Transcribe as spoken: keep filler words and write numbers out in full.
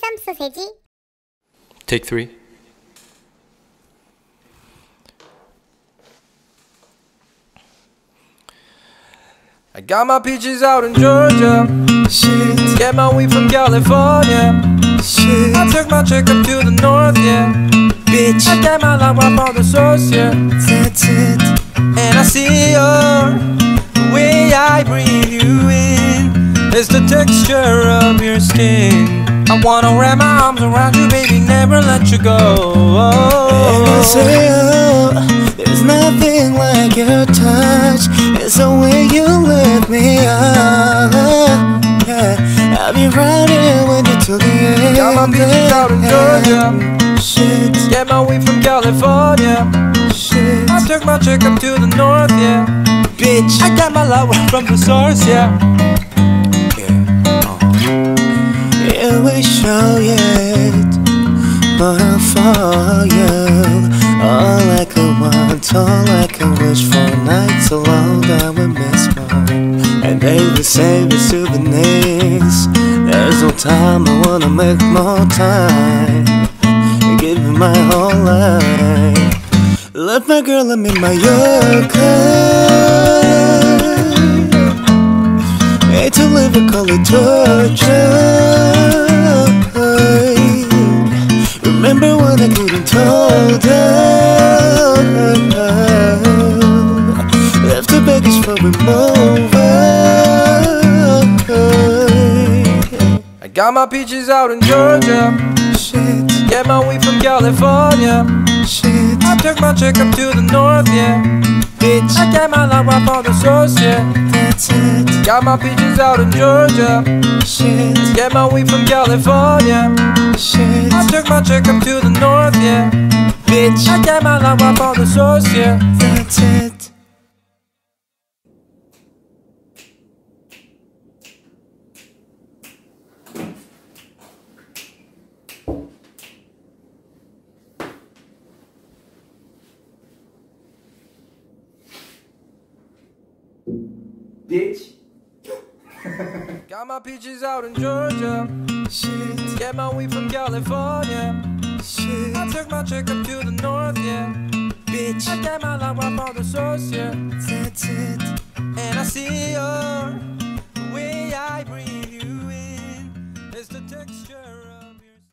산삼 소세지. Take three. I got my peaches out in Georgia. Shit. Get my weed from California. Shit. I took my chick up to the north, yeah. Bitch. I got my life right from the source, yeah. That's it. And I see your way I breathe you in. It's the texture of your skin. I wanna wrap my arms around you, baby, never let you go. And I say, oh, there's nothing like your touch. It's the way you lift me up, yeah. I'll be riding with you till the end. Got my peaches out in Georgia. Shit. Get my weed from California. Shit. I took my chick up to the north, yeah. Bitch. I got my love from the source, yeah. We show it, but I'll follow you. All I could want, all I could wish for, nights alone that we miss more. And they will save the souvenirs. There's no time, I wanna make more time. Give me my whole life. Love my girl, I'm in my Yorker. Hate to live a color torture. Remember when I couldn't hold her? Left her baggage for removal. I got my peaches out in Georgia. Shit. Get my weed from California. Shit. I took my chick up to the north, yeah. Bitch. I got my life right from the source, yeah. It. Got my peaches out in Georgia. Shit. Get my weed from California. Shit. I took my chick up to the north, yeah. Bitch. I got my life right from the source, yeah. That's it. Bitch. Got my peaches out in Georgia. Shit. Get my weed from California. Shit. I took my chick up to the north, yeah. Bitch. I got my life right from the source, yeah. That's it. And I see your way I breathe you.